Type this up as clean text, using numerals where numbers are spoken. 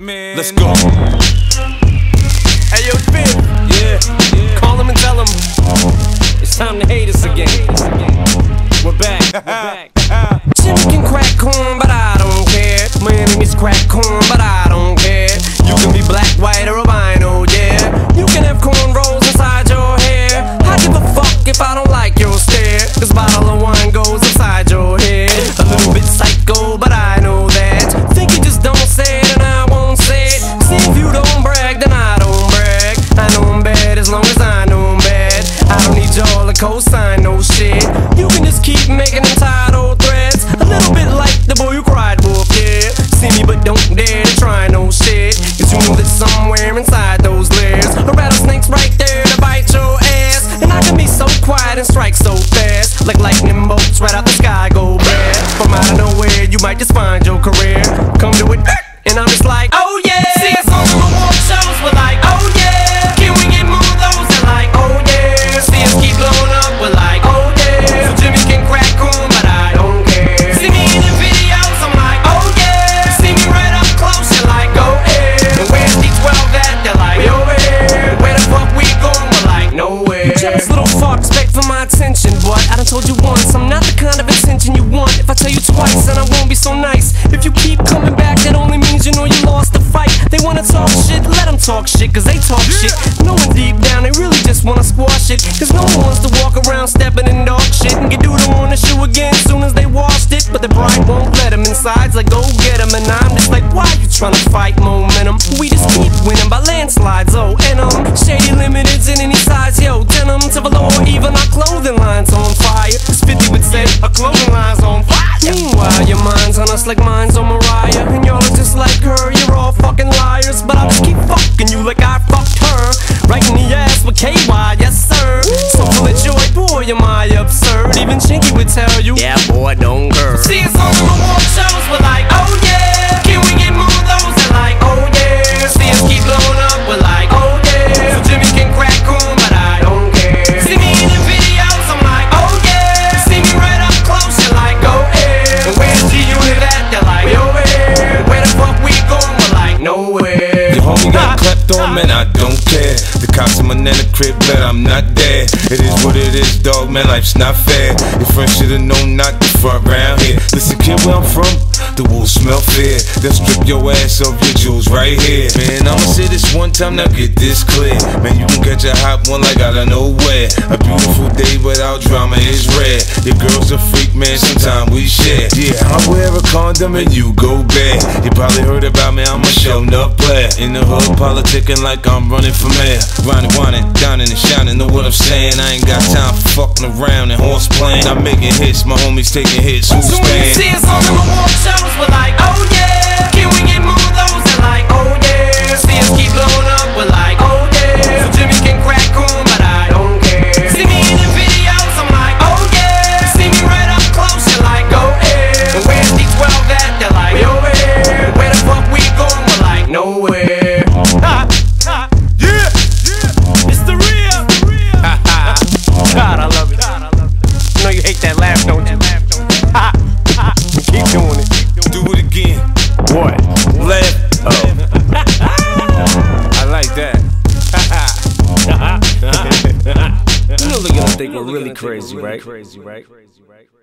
Man. Let's go. Hey, yo, Biff. Yeah. Call him and tell him. It's time to hate us again. We're back. Jimmy can crack corn, but I don't care. My enemies crack corn, but I don't care. You can be black, white, or albino, yeah. You can have corn rolls inside your hair. I give a fuck if I don't like your stare. This bottle of wine goes inside your head. A little bit psycho, but I know that. Think you just don't say it, and I won't say it. See, if you don't brag, then I don't brag. I know I'm bad as long as I know I'm bad. I don't need y'all to co-sign no shit. You can just keep making entitled threats. A little bit like the boy who cried wolf, yeah. See me but don't dare to try no shit. Cause you know that somewhere inside those layers a rattlesnake's right there to bite your ass. And I can be so quiet and strike so fast, like lightning bolts right out the sky go bad. From out of nowhere you might just find your career. Come to it and I'm just like, oh yeah. See us on the award shows, we're like, oh yeah. Can we get more of those that like, oh yeah. See us keep blowing up, we're like, oh yeah. So Jimmy can crack on, but I don't care. See me in the videos, I'm like, oh yeah. See me right up close, you're like, oh yeah. And where's D12 at? They're like, yo yeah. Where the fuck we going? We're like, nowhere. You jealous little fucks, beg for my attention, but I done told you once, I'm not the kind of attention you want. If I tell you twice, then I won't be so nice. If you keep coming back, that only means you know you lost the fight. They wanna talk shit, let them talk shit, cause they talk shit. Knowing deep down, they really just wanna squash it. Cause no one wants to walk around stepping in dog shit and get doodle on the shoe again soon as they washed it. But the bride won't let them inside, like go get them. And I'm just like, why you tryna fight momentum? We just keep winning by landslides, oh, and Shady Limited's in any size, yo, denim to velour, even our clothing line's on fire. As 50 would say, our clothing line's on fire. Meanwhile, your mind's on us like mine's on Mariah. And y'all are just like her, you're all fucking liars. But I'll just keep fucking you like I fucked her, right in the ass with KY, yes sir. So full of joy, boy, am I absurd. Even Chinky would tell you, yeah boy, don't girl. See us on the award shows, we're like, oh yeah. Can we get more of those that like, oh yeah. See us keep blowing up, we're like, oh yeah. So Jimmy can crack on, but I don't care. See me in the videos, I'm like, oh yeah. See me right up close, you're like, oh yeah. And where's G-Unit at? They're like, oh yeah. Where the fuck we going? We're like, nowhere. Homie got clapped on, man, I don't care. The cops in my nana crib, but I'm not there. It is what it is, dog, man, life's not fair. Your friends should've known not to front round here. Listen, kid, where I'm from, the wolves smell fear. They'll strip your ass off your jewels right here. Man, I'ma say this one time, now get this clear. Man, you can catch a hot one like out of nowhere. A beautiful day without drama is rare. Your girl's a freak, man, sometime we share. Yeah, I wear a condom and you go bad. You probably heard about me, I'm a show-nut player. The hood politicking like I'm running for mayor. Riding, whining, dining, and shining. Know what I'm saying? I ain't got time for fucking around and horse playing. I'm making hits, my homies taking hits. Who's playing? See us on the award shows, we're like, oh yeah. Can we get more of those that like, oh yeah. See us keep blowing up, we're like, oh yeah. So Jimmy can crack on, but I don't care. See me in the videos, I'm like, oh yeah. See me right up close, you're like, oh yeah. And where's D12 at? They're like, oh yeah. Where the fuck we going? We're like, nowhere. Think we're really crazy, right?